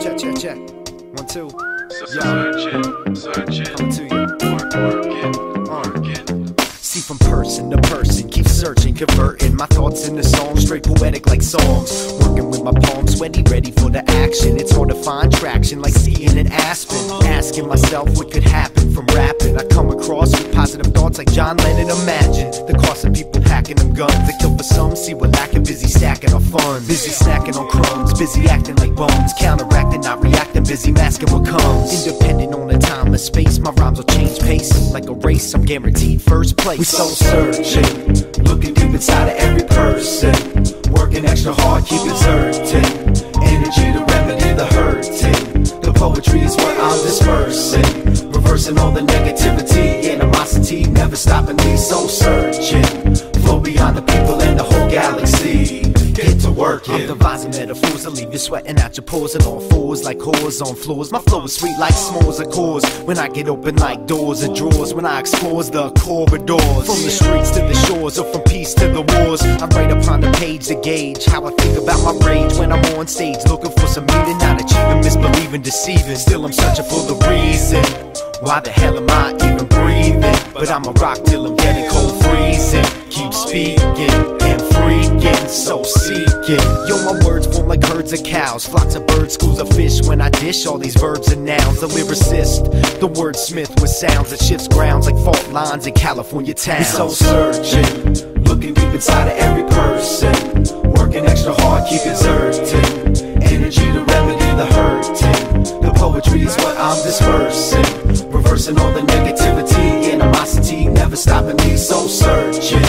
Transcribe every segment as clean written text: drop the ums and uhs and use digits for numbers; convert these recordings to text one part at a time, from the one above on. Check, check, check. 1, 2. Search it, come to you. Work it. See from person to person, keep searching, converting my thoughts into songs, straight poetic like songs. Working with my palms, sweaty, ready for the action. It's hard to find traction, like seeing an aspen. Asking myself what could happen from rapping. I come across with positive thoughts like John Lennon. Imagine the cost of people hacking them guns. They kill for some, see we're lacking, busy stacking our funds. Busy snacking on crumbs, busy acting like bones. Counteracting, not reacting, busy masking what comes. Independent on the time and space, my rhymes will change pace. Like a race, I'm guaranteed first place. We soul searching, looking deep inside of every person. Working extra hard, keep exerting. Energy to remedy the hurting. The poetry is what I'm dispersing. Reversing all the negativity, animosity, never stopping me. Soul searching, flow beyond the people and the whole galaxy. Get to work, I'm devising metaphors that leave you sweating out your pores. And all fours like whores on floors. My flow is sweet like s'mores or cores. When I get open like doors or drawers. When I explore the corridors. From the streets to the shores, or from peace to the wars. I write upon the page to gauge how I think about my rage. When I'm on stage looking for some meaning, not achieving, misbelieving, deceiving. Still I'm searching for the reason. Why the hell am I even breathing? But I'ma rock till I'm getting cold freezing. Keep speaking and freaking, so seeking. Yo, my words form like herds of cows, flocks of birds, schools of fish. When I dish all these verbs and nouns, the lyricist, the wordsmith with sounds that shifts grounds like fault lines in California towns. Soul searching, looking deep inside of every person. Working extra hard, keep exerting. Energy to remedy the hurting. The poetry is what I'm dispersing. Reversing all the negativity, animosity, never stopping me. Soul searching,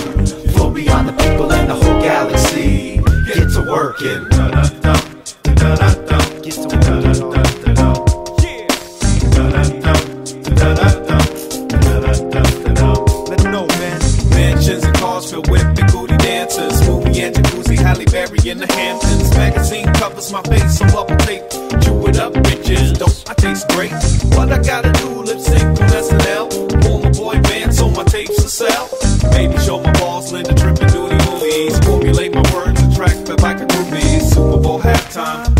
beyond the people and the whole galaxy. Get to working. Get to working. In the Hamptons, magazine covers my face, so up and take, chew it up, bitches. Don't I taste great? What I gotta do, lip sync to SNL. Pull my boy bands on my tapes to sell. Maybe show my balls, let the trip and do the movies. Formulate my words, attract the like a groupie. Super Bowl halftime.